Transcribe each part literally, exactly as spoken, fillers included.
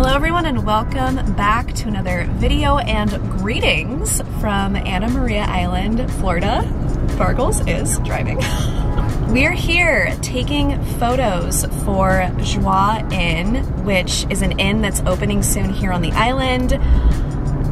Hello everyone and welcome back to another video and greetings from Anna Maria Island, Florida. Bargles is driving. We're here taking photos for Joie Inn, which is an inn that's opening soon here on the island.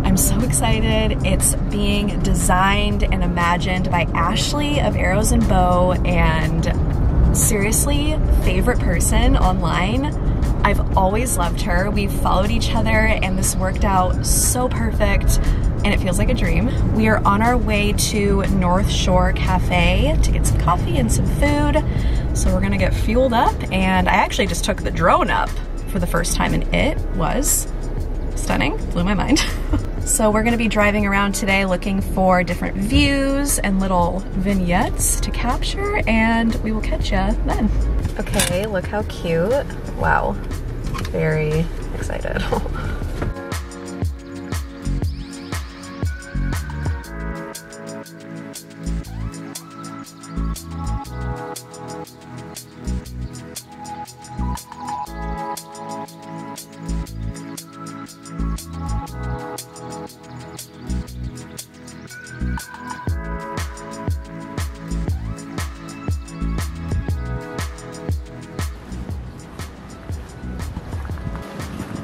I'm so excited. It's being designed and imagined by Ashley of Arrows and Bow, and seriously, favorite person online. I've always loved her. We've followed each other and this worked out so perfect and it feels like a dream. We are on our way to North Shore Cafe to get some coffee and some food. So we're gonna get fueled up, and I actually just took the drone up for the first time and it was stunning, blew my mind. So we're gonna be driving around today looking for different views and little vignettes to capture, and we will catch ya then. Okay, look how cute. Wow, very excited.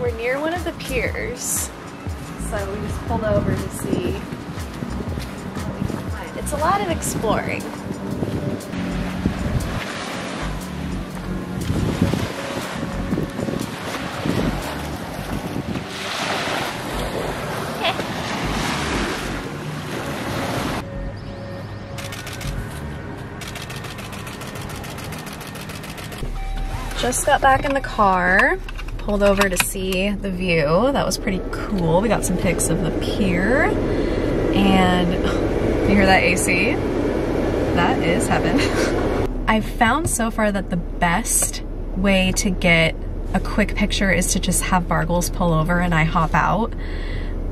We're near one of the piers, so we just pulled over to see what we can find. It's a lot of exploring. Just got back in the car. Pulled over to see the view. That was pretty cool. We got some pics of the pier, and oh, you hear that A C? That is heaven. I've found so far that the best way to get a quick picture is to just have Bargles pull over and I hop out,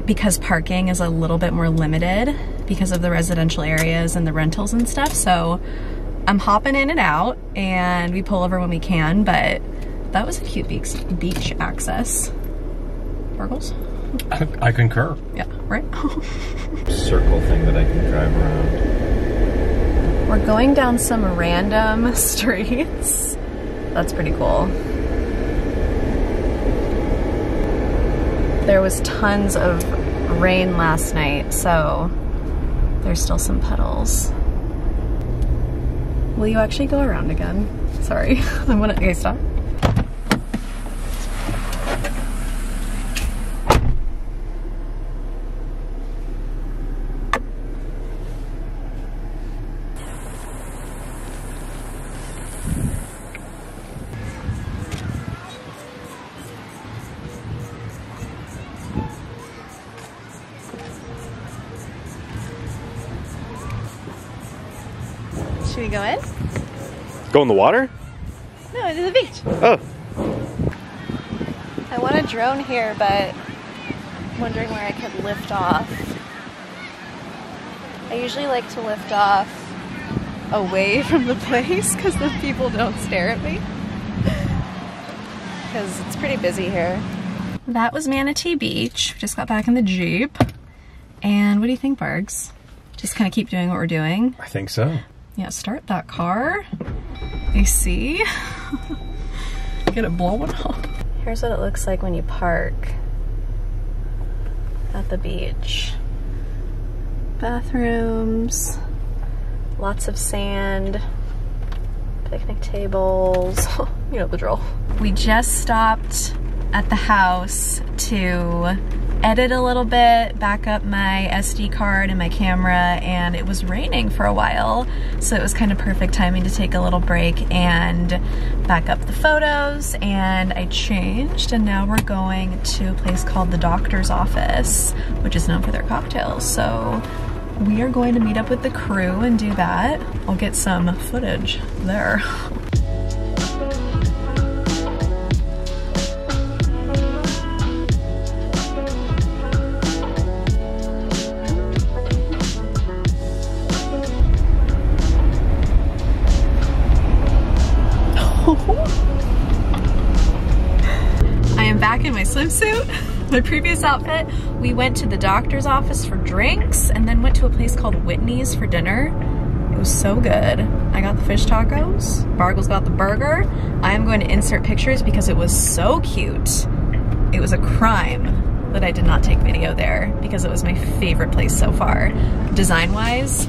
because parking is a little bit more limited because of the residential areas and the rentals and stuff. So I'm hopping in and out and we pull over when we can, but that was a cute beach, beach access. Bargles? I, I concur. Yeah, right? Circle thing that I can drive around. We're going down some random streets. That's pretty cool. There was tons of rain last night, so there's still some puddles. Will you actually go around again? Sorry, I wanna, okay, stop. Should we go in? Go in the water? No, to the beach. Oh. I want a drone here, but I'm wondering where I could lift off. I usually like to lift off away from the place because then people don't stare at me. Because it's pretty busy here. That was Manatee Beach. We just got back in the Jeep. And what do you think, Bargs? Just kind of keep doing what we're doing? I think so. Yeah, start that car. A C. Get it blowing up. Here's what it looks like when you park at the beach. Bathrooms, lots of sand, picnic tables, you know the drill. We just stopped at the house to edit a little bit, back up my S D card and my camera, and it was raining for a while, so it was kind of perfect timing to take a little break and back up the photos, and I changed, and now we're going to a place called the Doctor's Office, which is known for their cocktails, so we are going to meet up with the crew and do that. I'll get some footage there. back in my swimsuit, my previous outfit. We went to the doctor's office for drinks and then went to a place called Whitney's for dinner. It was so good. I got the fish tacos, Bargles got the burger. I am going to insert pictures because it was so cute. It was a crime that I did not take video there because it was my favorite place so far. Design-wise,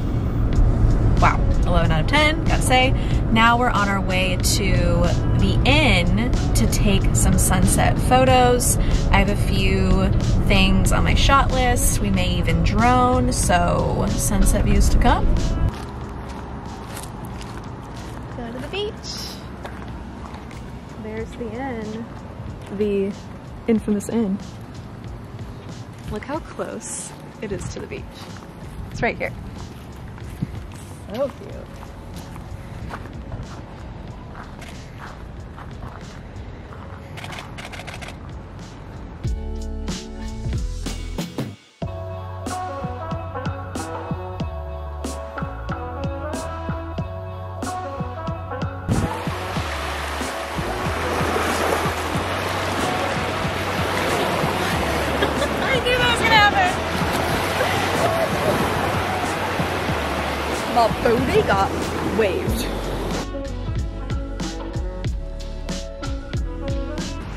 wow, eleven out of ten, gotta say. Now we're on our way to the inn to take some sunset photos. I have a few things on my shot list. We may even drone, so sunset views to come. Go to the beach. There's the inn. The infamous inn. Look how close it is to the beach. It's right here. So cute. My booty got waved.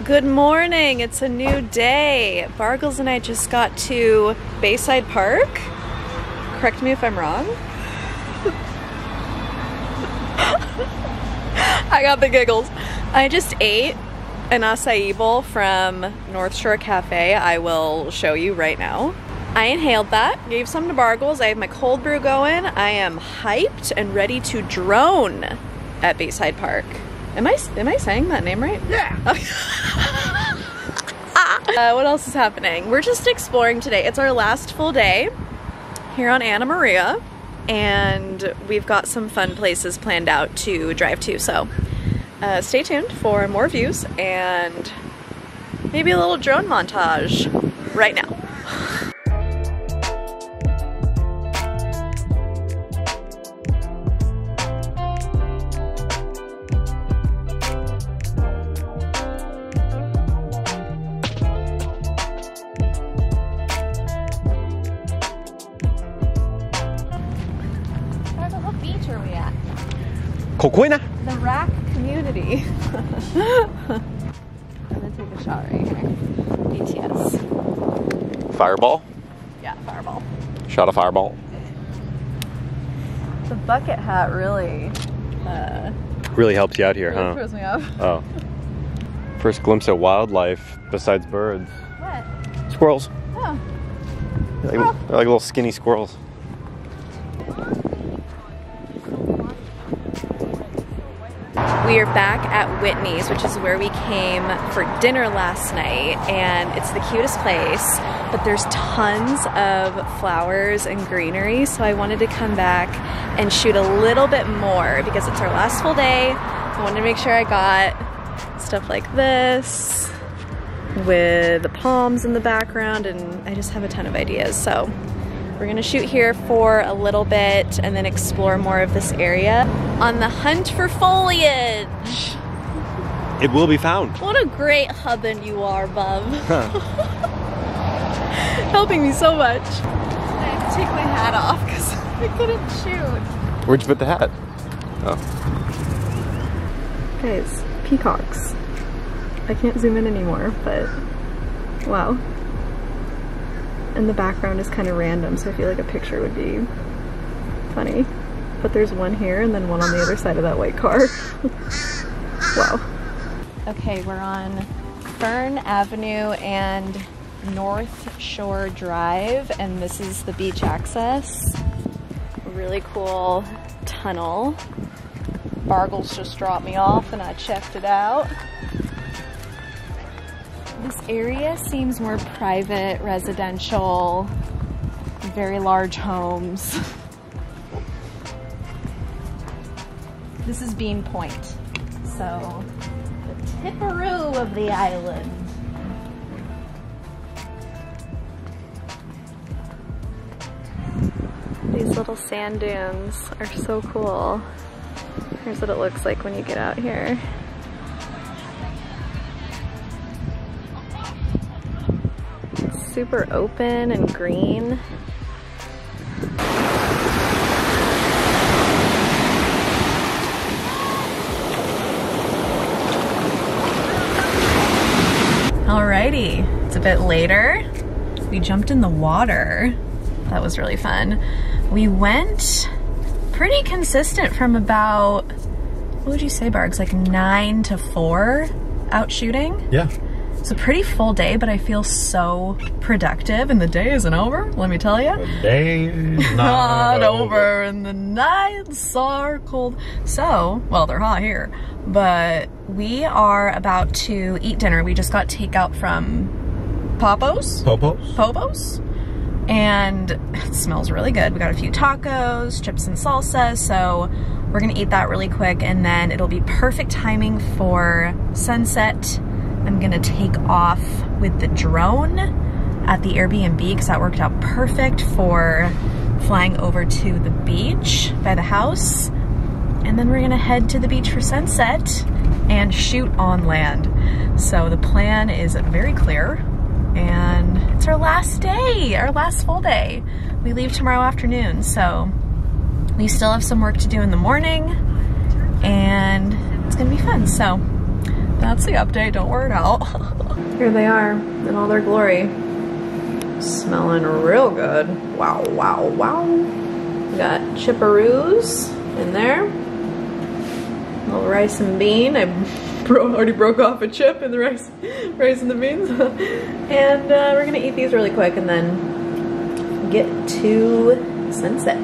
Good morning, it's a new day. Bargles and I just got to Bayside Park. Correct me if I'm wrong. I got the giggles. I just ate an acai bowl from North Shore Cafe. I will show you right now. I inhaled that, gave some to Bargles. I have my cold brew going. I am hyped and ready to drone at Bayside Park. Am I am I saying that name right? Yeah. uh, what else is happening? We're just exploring today. It's our last full day here on Anna Maria, and we've got some fun places planned out to drive to. So uh, stay tuned for more views and maybe a little drone montage right now. The Rack community. I'm gonna take a shot right here. B T S. Fireball? Yeah, fireball. Shot a fireball. The bucket hat really uh, really helped you out here, really huh? Throws me off. Oh. First glimpse of wildlife besides birds. What? Squirrels. Oh. They're like, oh. They're like little skinny squirrels. We are back at Whitney's, which is where we came for dinner last night, and it's the cutest place, but there's tons of flowers and greenery, so I wanted to come back and shoot a little bit more because it's our last full day. I wanted to make sure I got stuff like this with the palms in the background, and I just have a ton of ideas, so we're gonna shoot here for a little bit and then explore more of this area. On the hunt for foliage. It will be found. What a great hubbin you are, bub. Huh. Helping me so much. I have to take my hat off because I couldn't shoot. Where'd you put the hat? Oh. Guys, peacocks. I can't zoom in anymore, but wow. And the background is kind of random, so I feel like a picture would be funny. But there's one here and then one on the other side of that white car. Wow. Okay, we're on Fern Avenue and North Shore Drive, and this is the beach access. A really cool tunnel. Bargles just dropped me off and I checked it out. This area seems more private, residential, very large homes. This is Bean Point, so the tipperoo of the island. These little sand dunes are so cool. Here's what it looks like when you get out here. super open and green. Alrighty, it's a bit later. We jumped in the water. That was really fun. We went pretty consistent from about, what would you say, Bargs? Like nine to four out shooting? Yeah. It's a pretty full day, but I feel so productive, and the day isn't over, let me tell you. The day is not over. over, and the nights are cold. So, well, they're hot here, but we are about to eat dinner. We just got takeout from Popo's. Popo's. Popo's. And it smells really good. We got a few tacos, chips and salsa, so we're gonna eat that really quick, and then it'll be perfect timing for sunset. I'm gonna take off with the drone at the Airbnb because that worked out perfect for flying over to the beach by the house. And then we're gonna head to the beach for sunset and shoot on land. So the plan is very clear. And it's our last day, our last full day. We leave tomorrow afternoon, so we still have some work to do in the morning, and it's gonna be fun. So that's the update, don't wear it out. Here they are in all their glory. Smelling real good. Wow, wow, wow. We got chipperoos in there. A little rice and bean. I Bro, already broke off a chip and the rice, rice and the beans. And uh, we're gonna eat these really quick and then get to sunset.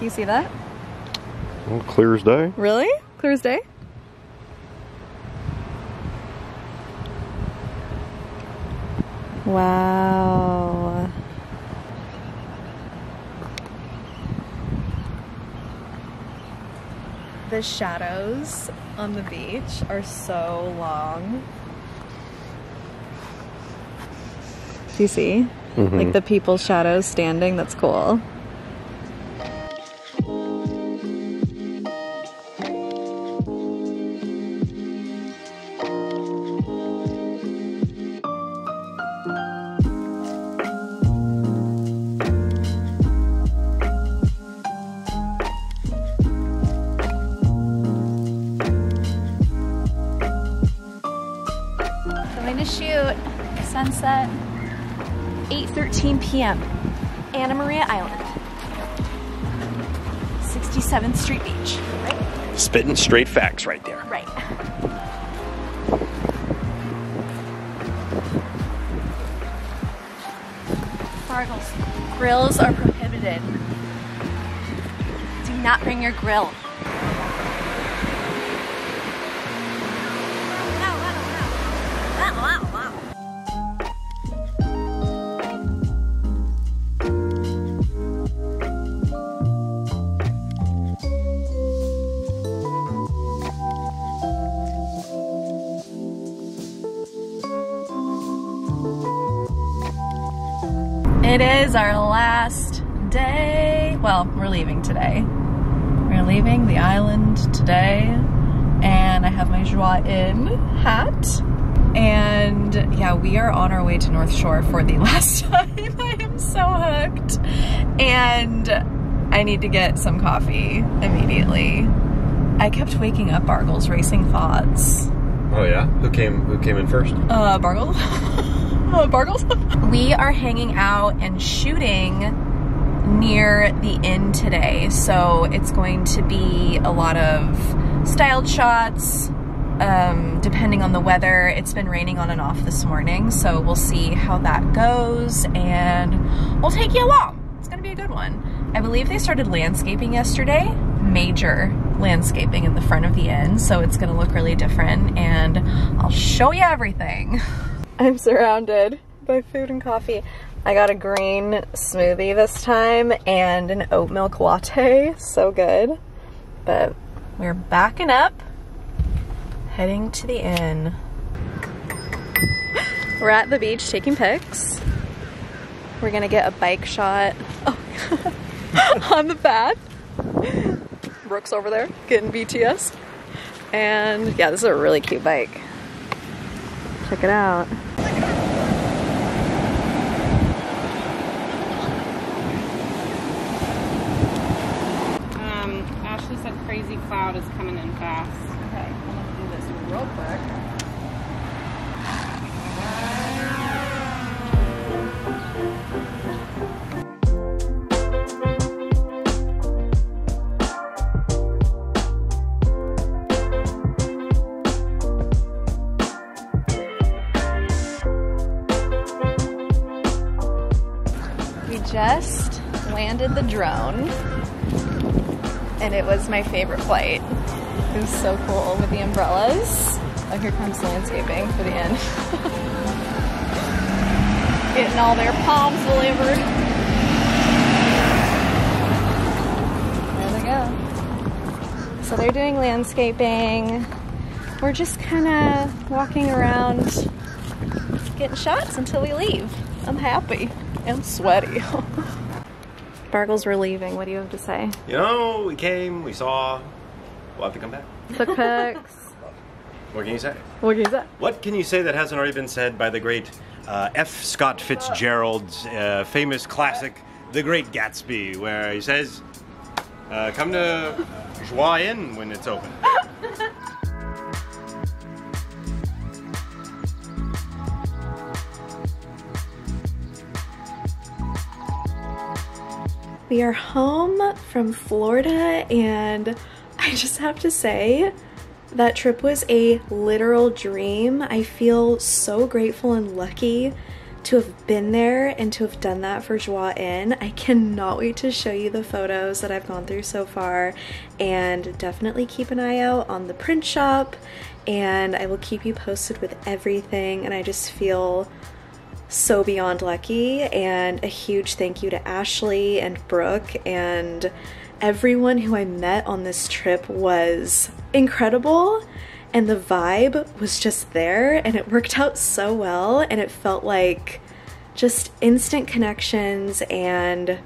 You see that? Well, clear as day. Really? Clear as day? Wow. The shadows on the beach are so long. Do you see? Mm-hmm. Like the people's shadows standing, that's cool. Sunset, eight thirteen p m Anna Maria Island, sixty-seventh Street Beach. Right? Spitting straight facts right there. Right. Sparkles, grills are prohibited. Do not bring your grill. It is our last day. Well, we're leaving today. We're leaving the island today, and I have my Joie Inn hat. And yeah, we are on our way to North Shore for the last time. I am so hooked. And I need to get some coffee immediately. I kept waking up Bargles, racing thoughts. Oh yeah? Who came who came in first? Uh Bargles. Oh, Bargles. We are hanging out and shooting near the inn today, so it's going to be a lot of styled shots, um, depending on the weather. It's been raining on and off this morning, so we'll see how that goes, and we'll take you along. It's gonna be a good one. I believe they started landscaping yesterday, major landscaping in the front of the inn, so it's gonna look really different, and I'll show you everything. I'm surrounded by food and coffee. I got a green smoothie this time and an oat milk latte, so good. But we're backing up, heading to the inn. We're at the beach taking pics. We're gonna get a bike shot oh, on the path. Brooke's over there getting B T S. And yeah, this is a really cute bike. Check it out. crazy cloud is coming in fast. Okay, I'm gonna do this real quick. We just landed the drone. And it was my favorite flight. It was so cool with the umbrellas. Oh, here comes landscaping for the end. Getting all their palms delivered. There they go. So they're doing landscaping. We're just kind of walking around, getting shots until we leave. I'm happy. I'm sweaty. Bargles, we're leaving. What do you have to say? You know, we came, we saw. We'll have to come back. Cookbooks. What can you say? What can you say? What can you say that hasn't already been said by the great uh, F. Scott Fitzgerald's uh, famous classic, The Great Gatsby, where he says, uh, "Come to Joie Inn when it's open." We are home from Florida, and I just have to say that trip was a literal dream. I feel so grateful and lucky to have been there and to have done that for Joie Inn. I cannot wait to show you the photos that I've gone through so far, and definitely keep an eye out on the print shop, and I will keep you posted with everything. And I just feel so beyond lucky, and a huge thank you to Ashley and Brooke, and everyone who I met on this trip was incredible, and the vibe was just there, and it worked out so well, and it felt like just instant connections, and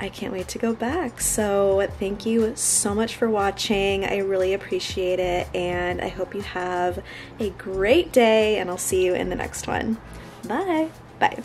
I can't wait to go back. So thank you so much for watching. I really appreciate it, and I hope you have a great day, and I'll see you in the next one. Bye. Bye.